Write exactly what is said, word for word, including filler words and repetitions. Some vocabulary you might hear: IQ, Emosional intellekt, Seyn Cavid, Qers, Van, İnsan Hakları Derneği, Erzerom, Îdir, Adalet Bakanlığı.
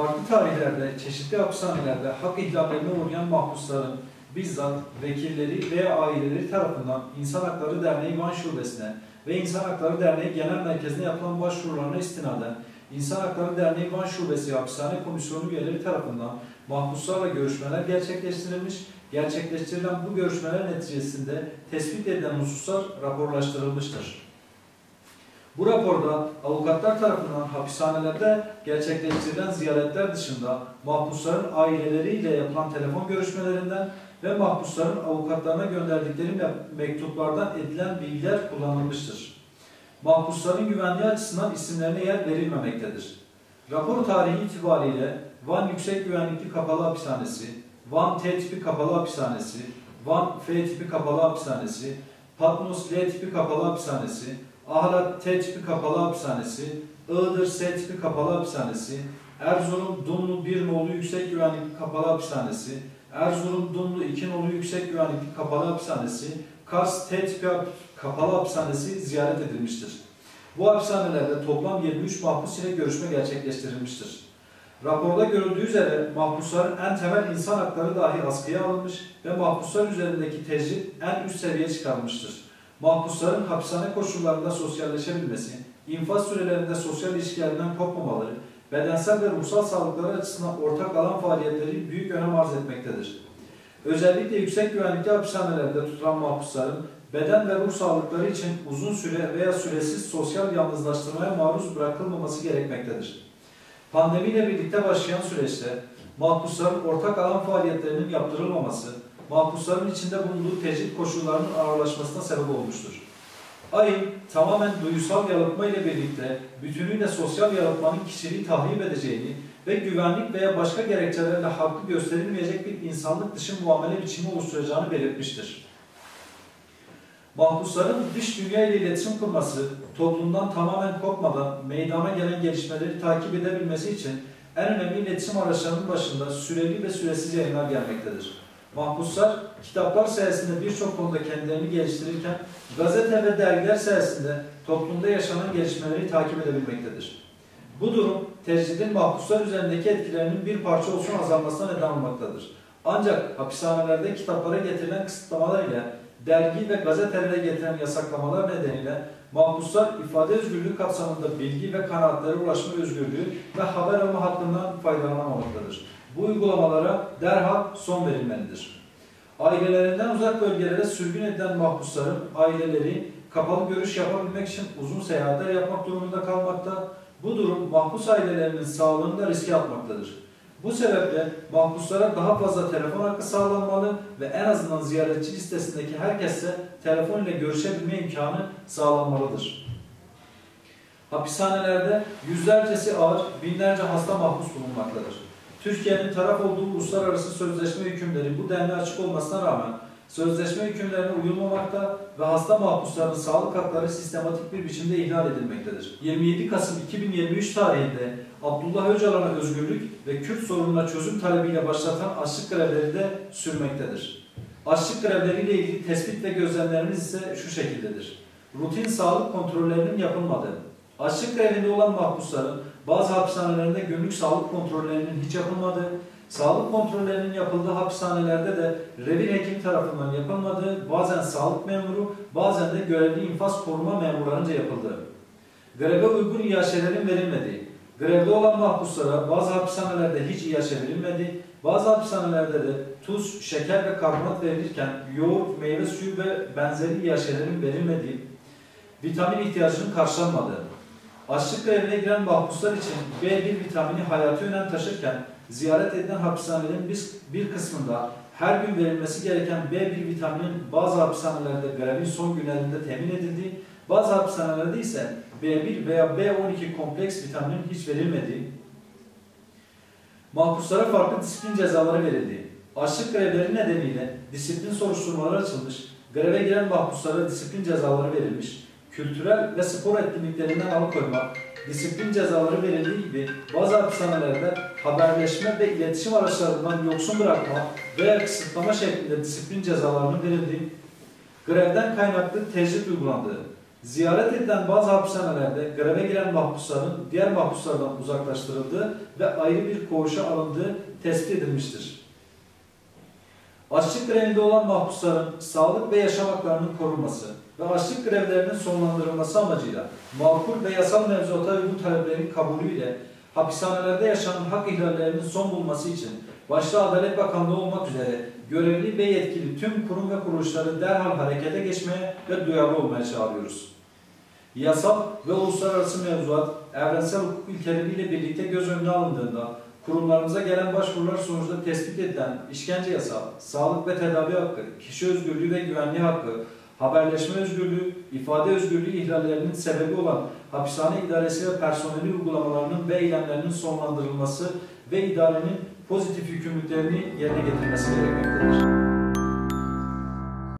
farklı tarihlerde, çeşitli hapishanelerde hak ihlallerine uğrayan mahpusların bizzat vekilleri veya aileleri tarafından İnsan Hakları Derneği Van Şubesi'ne ve İnsan Hakları Derneği Genel Merkezi'ne yapılan başvurularına istinaden İnsan Hakları Derneği Van Şubesi Hapishane Komisyonu üyeleri tarafından mahpuslarla görüşmeler gerçekleştirilmiş, gerçekleştirilen bu görüşmeler neticesinde tespit edilen hususlar raporlaştırılmıştır. Bu raporda avukatlar tarafından hapishanelerde gerçekleştirilen ziyaretler dışında mahpusların aileleriyle yapılan telefon görüşmelerinden ve mahpusların avukatlarına gönderdikleri mektuplardan edilen bilgiler kullanılmıştır. Mahpusların güvenliği açısından isimlerine yer verilmemektedir. Rapor tarihi itibariyle Van Yüksek Güvenlikli Kapalı Hapishanesi, Van T tipi Kapalı Hapishanesi, Van F tipi Kapalı Hapishanesi, Patmos L tipi Kapalı Hapishanesi, Ahlat T tipi Kapalı Hapishanesi, Iğdır S tipi Kapalı Hapishanesi, Erzurum Dumlu bir Nolu Yüksek Güvenlikli Kapalı Hapishanesi, Erzurum Dumlu iki Nolu Yüksek Güvenlikli Kapalı Hapishanesi, Kars T tipi Kapalı Hapishanesi ziyaret edilmiştir. Bu hapishanelerde toplam yirmi üç mahpus ile görüşme gerçekleştirilmiştir. Raporda görüldüğü üzere mahpusların en temel insan hakları dahi askıya alınmış ve mahpuslar üzerindeki tecrit en üst seviyeye çıkarılmıştır. Mahpusların hapishane koşullarında sosyalleşebilmesi, infaz sürelerinde sosyal ilişkilerinden kopmamaları, bedensel ve ruhsal sağlıkları açısından ortak alan faaliyetleri büyük önem arz etmektedir. Özellikle yüksek güvenlikli hapishanelerde tutulan mahpusların beden ve ruh sağlıkları için uzun süre veya süresiz sosyal yalnızlaştırmaya maruz bırakılmaması gerekmektedir. Pandemiyle birlikte başlayan süreçte mahpusların ortak alan faaliyetlerinin yaptırılmaması, mahpusların içinde bulunduğu tecrit koşullarının ağırlaşmasına sebep olmuştur. Ayın tamamen duyusal yalıtma ile birlikte bütünüyle sosyal yalıtmanın kişiliği tahrip edeceğini ve güvenlik veya başka gerekçelerle haklı gösterilmeyecek bir insanlık dışı muamele biçimi oluşturacağını belirtmiştir. Mahpusların dış dünya ile iletişim kurması, toplumdan tamamen kopmadan meydana gelen gelişmeleri takip edebilmesi için en önemli iletişim araçlarının başında süreli ve süresiz yayınlar gelmektedir. Mahpuslar, kitaplar sayesinde birçok konuda kendilerini geliştirirken, gazete ve dergiler sayesinde toplumda yaşanan gelişmeleri takip edebilmektedir. Bu durum, tecridin mahpuslar üzerindeki etkilerinin bir parça olsun azalmasına neden olmaktadır. Ancak hapishanelerde kitaplara getirilen kısıtlamalar ile, dergi ve gazetelere getirilen yasaklamalar nedeniyle mahpuslar ifade özgürlüğü kapsamında bilgi ve kanaatlere ulaşma özgürlüğü ve haber alma hakkından faydalanamamaktadır. Bu uygulamalara derhal son verilmelidir. Ailelerinden uzak bölgelere sürgün edilen mahpusların aileleri kapalı görüş yapabilmek için uzun seyahatler yapmak durumunda kalmakta, bu durum mahpus ailelerinin sağlığını da riske atmaktadır. Bu sebeple mahpuslara daha fazla telefon hakkı sağlanmalı ve en azından ziyaretçi listesindeki herkese telefon ile görüşebilme imkanı sağlanmalıdır. Hapishanelerde yüzlercesi ağır, binlerce hasta mahpus bulunmaktadır. Türkiye'nin taraf olduğu uluslararası sözleşme hükümleri bu denli açık olmasına rağmen sözleşme hükümlerine uyulmamakta ve hasta mahpusların sağlık hakları sistematik bir biçimde ihlal edilmektedir. yirmi yedi Kasım iki bin yirmi üç tarihinde Abdullah Öcalan'a özgürlük ve Kürt sorununa çözüm talebiyle başlatan açlık grevleri de sürmektedir. Açlık grevleriyle ilgili tespit ve gözlemlerimiz ise şu şekildedir. Rutin sağlık kontrollerinin yapılmadığı, açlık grevinde olan mahpusların bazı hapishanelerinde günlük sağlık kontrollerinin hiç yapılmadığı, sağlık kontrollerinin yapıldığı hapishanelerde de revir hekim tarafından yapılmadığı, bazen sağlık memuru, bazen de görevli infaz koruma memurlarınca yapıldığı, greve uygun iaşelerin verilmediği, grevde olan mahpuslara bazı hapishanelerde hiç iaşe verilmediği, bazı hapishanelerde de tuz, şeker ve karbonat verilirken yoğurt, meyve suyu ve benzeri iaşelerin verilmediği, vitamin ihtiyacının karşılanmadığı, açlık grevine giren mahpuslar için B bir vitamini hayati önem taşırken, ziyaret edilen hapishanelerin bir kısmında her gün verilmesi gereken B bir vitaminin bazı hapishanelerde grevin son günlerinde temin edildiği, bazı hapishanelerde ise B bir veya B on iki kompleks vitaminin hiç verilmediği, mahpuslara farklı disiplin cezaları verildiği, açlık grevleri nedeniyle disiplin soruşturmaları açılmış, greve giren mahpuslara disiplin cezaları verilmiş, kültürel ve spor etkinliklerinden alıkoyma, disiplin cezaları verildiği gibi bazı hapishanelerde haberleşme ve iletişim araçlarından yoksun bırakma veya kısıtlama şeklinde disiplin cezalarının verildiği, grevden kaynaklı tecrit uygulandığı, Ziyaret edilen bazı hapishanelerde greve giren mahpusların diğer mahpuslardan uzaklaştırıldığı ve ayrı bir koğuşa alındığı tespit edilmiştir. Açlık grevinde olan mahpusların sağlık ve yaşam haklarının korunması ve açlık grevlerinin sonlandırılması amacıyla makul ve yasal mevzuata uygun taleplerin kabulüyle hapishanelerde yaşanan hak ihlallerinin son bulması için başta Adalet Bakanlığı olmak üzere görevli ve yetkili tüm kurum ve kuruluşları derhal harekete geçmeye ve duyarlı olmaya çağırıyoruz. Yasal ve uluslararası mevzuat evrensel hukuk ilkeleriyle birlikte göz önüne alındığında kurumlarımıza gelen başvurular sonucunda tespit edilen işkence yasağı, sağlık ve tedavi hakkı, kişi özgürlüğü ve güvenliği hakkı, haberleşme özgürlüğü, ifade özgürlüğü ihlallerinin sebebi olan hapishane idaresi ve personeli uygulamalarının ve eylemlerinin sonlandırılması ve idarenin pozitif yükümlülüklerini yerine getirmesi gerekmektedir.